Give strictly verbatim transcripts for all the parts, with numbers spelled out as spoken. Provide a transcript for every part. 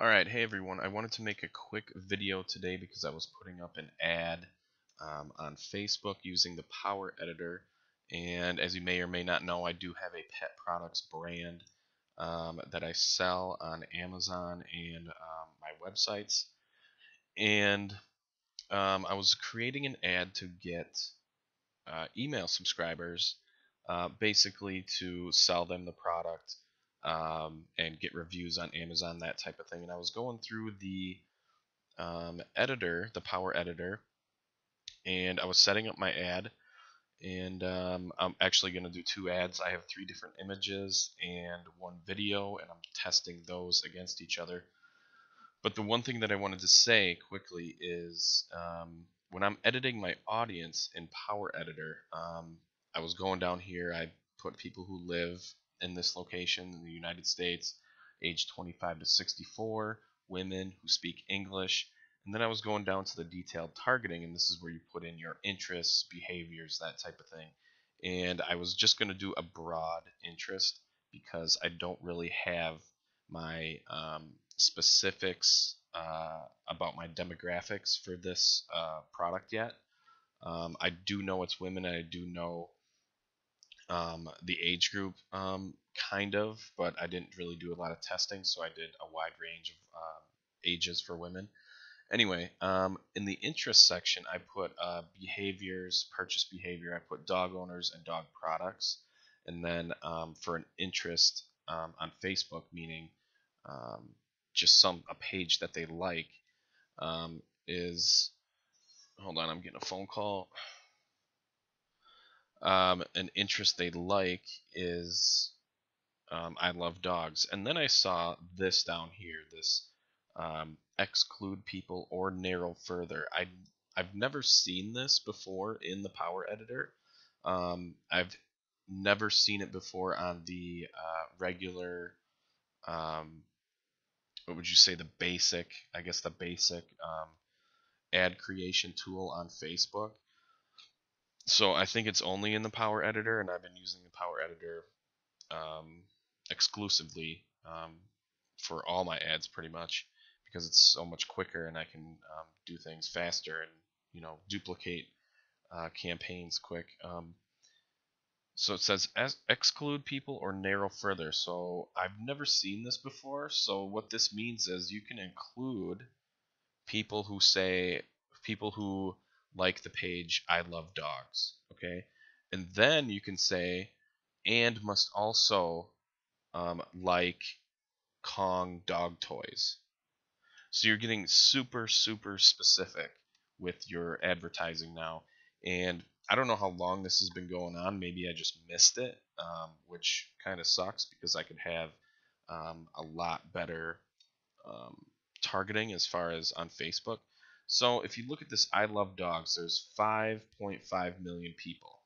Alright, hey everyone, I wanted to make a quick video today because I was putting up an ad um, on Facebook using the Power Editor, and as you may or may not know, I do have a pet products brand um, that I sell on Amazon and um, my websites, and um, I was creating an ad to get uh, email subscribers, uh, basically to sell them the product Um, and get reviews on Amazon, that type of thing. And I was going through the um, editor, the Power Editor, and I was setting up my ad, and um, I'm actually going to do two ads. I have three different images and one video, and I'm testing those against each other. But the one thing that I wanted to say quickly is um, when I'm editing my audience in Power Editor, um, I was going down here, I put people who live in this location in the United States, age twenty-five to sixty-four, women who speak English, and then I was going down to the detailed targeting, and this is where you put in your interests, behaviors, that type of thing. And I was just going to do a broad interest because I don't really have my um, specifics uh, about my demographics for this uh, product yet. Um, I do know it's women, and I do know Um, the age group um, kind of, but I didn't really do a lot of testing, so I did a wide range of um, ages for women. Anyway, um, in the interest section, I put uh, behaviors, purchase behavior, I put dog owners and dog products, and then um, for an interest um, on Facebook, meaning um, just some a page that they like, um, is, hold on, I'm getting a phone call. Um, an interest they like is um, I love dogs. And then I saw this down here, this um, exclude people or narrow further. I, I've never seen this before in the Power Editor. Um, I've never seen it before on the uh, regular, um, what would you say, the basic, I guess the basic um, ad creation tool on Facebook. So I think it's only in the Power Editor, and I've been using the Power Editor um, exclusively um, for all my ads pretty much because it's so much quicker, and I can um, do things faster and, you know, duplicate uh, campaigns quick. Um, so it says exclude people or narrow further. So I've never seen this before. So what this means is you can include people who say, people who like the page I love dogs, okay, and then you can say and must also um, like Kong dog toys. So you're getting super super specific with your advertising now, and I don't know how long this has been going on. Maybe I just missed it, um, which kind of sucks because I could have um, a lot better um, targeting as far as on Facebook. So if you look at this I love dogs, there's five point five million people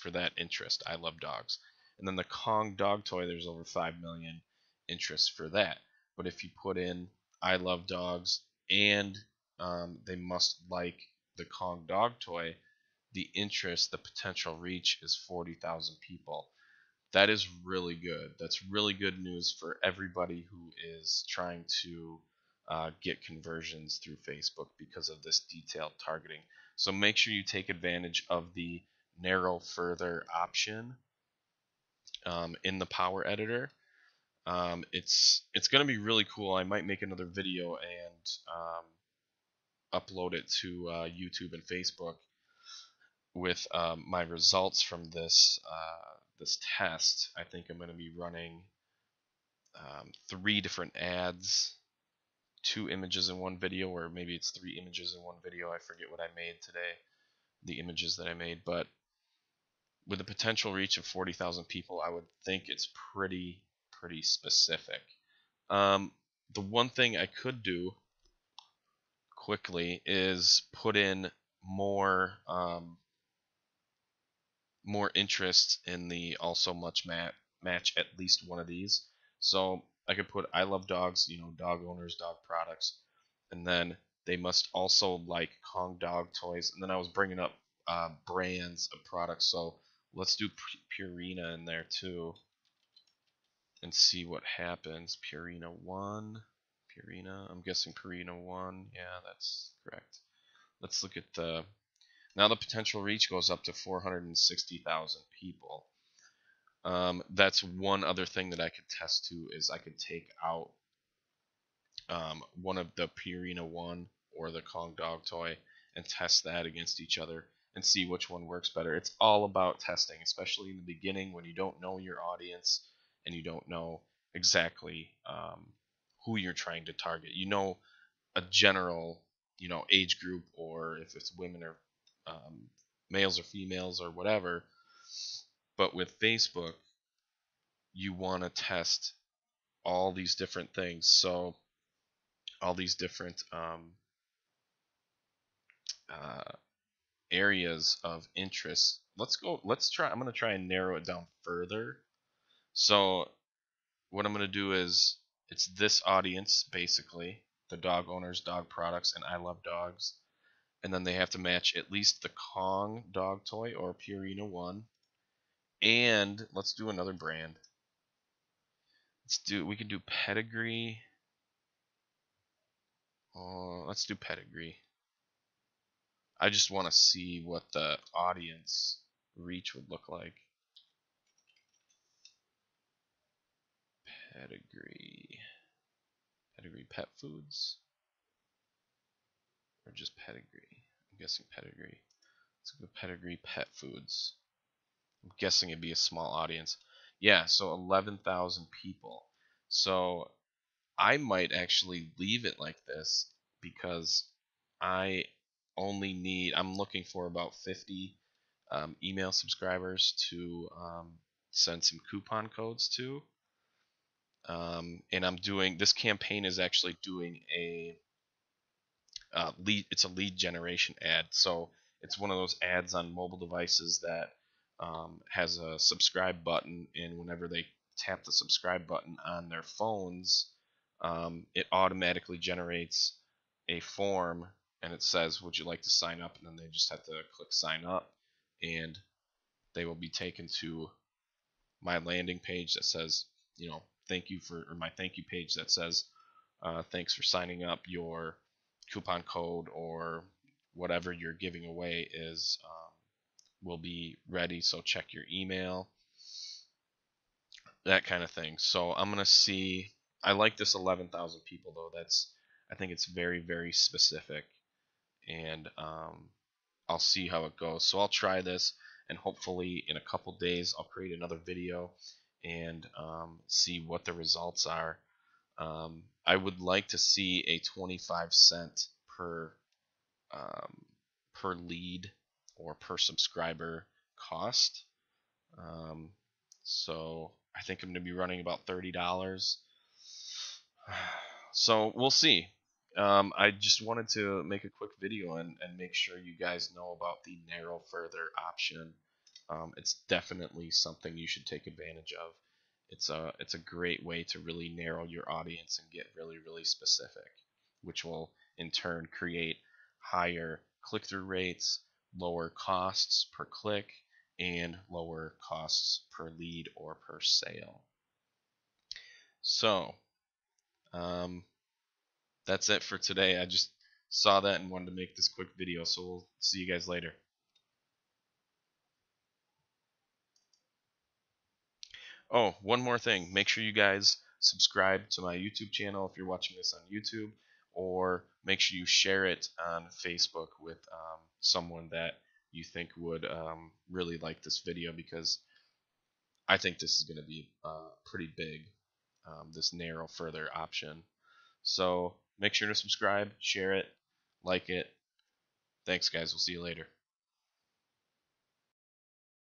for that interest, I love dogs. And then the Kong dog toy, there's over five million interests for that. But if you put in I love dogs and um, they must like the Kong dog toy, the interest, the potential reach is forty thousand people. That is really good. That's really good news for everybody who is trying to Uh, get conversions through Facebook because of this detailed targeting. So make sure you take advantage of the narrow further option um, in the Power Editor. Um, it's it's going to be really cool. I might make another video and um, upload it to uh, YouTube and Facebook with um, my results from this uh, this test. I think I'm going to be running um, three different ads, two images in one video, or maybe it's three images in one video. I forget what I made today, the images that I made, but with a potential reach of forty thousand people, I would think it's pretty, pretty specific. Um, the one thing I could do quickly is put in more, um, more interest in the also much mat match at least one of these. So I could put I love dogs, you know, dog owners, dog products, and then they must also like Kong dog toys. And then I was bringing up uh, brands of products, so let's do Purina in there too and see what happens. Purina one, Purina. I'm guessing Purina one. Yeah, that's correct. Let's look at the... Now the potential reach goes up to four hundred sixty thousand people. Um, that's one other thing that I could test to is I could take out um, one of the Purina one or the Kong dog toy and test that against each other and see which one works better. It's all about testing, especially in the beginning when you don't know your audience and you don't know exactly um, who you're trying to target. You know a general, you know, age group, or if it's women or Um, males or females or whatever, but with Facebook you want to test all these different things, so all these different um, uh, areas of interest. Let's go let's try I'm gonna try and narrow it down further. So what I'm gonna do is, it's this audience basically, the dog owners, dog products, and I love dogs. And then they have to match at least the Kong dog toy or Purina one. And let's do another brand. Let's do, we can do Pedigree. Oh, let's do Pedigree. I just want to see what the audience reach would look like. Pedigree. Pedigree Pet Foods. Or just Pedigree. I'm guessing Pedigree. Let's go Pedigree Pet Foods. I'm guessing it'd be a small audience. Yeah, so eleven thousand people. So I might actually leave it like this, because I only need, I'm looking for about fifty um, email subscribers to um, send some coupon codes to. Um, and I'm doing, this campaign is actually doing a Uh, lead, it's a lead generation ad, so it's one of those ads on mobile devices that um, has a subscribe button, and whenever they tap the subscribe button on their phones, um, it automatically generates a form, and it says, would you like to sign up? And then they just have to click sign up, and they will be taken to my landing page that says, you know, thank you for, or my thank you page that says, uh, thanks for signing up, your coupon code or whatever you're giving away is um, will be ready, so check your email, that kind of thing. So I'm gonna see, I like this eleven thousand people though. That's, I think it's very very specific, and um, I'll see how it goes. So I'll try this, and hopefully in a couple days I'll create another video and um, see what the results are. Um, I would like to see a twenty-five cent per um, per lead or per subscriber cost. Um, so I think I'm going to be running about thirty dollars. So we'll see. Um, I just wanted to make a quick video and, and make sure you guys know about the narrow further option. Um, it's definitely something you should take advantage of. It's a, it's a great way to really narrow your audience and get really, really specific, which will in turn create higher click-through rates, lower costs per click, and lower costs per lead or per sale. So um, that's it for today. I just saw that and wanted to make this quick video, so we'll see you guys later. Oh, one more thing. Make sure you guys subscribe to my YouTube channel if you're watching this on YouTube, or make sure you share it on Facebook with um, someone that you think would um, really like this video, because I think this is going to be uh, pretty big, um, this narrow further option. So make sure to subscribe, share it, like it. Thanks, guys. We'll see you later.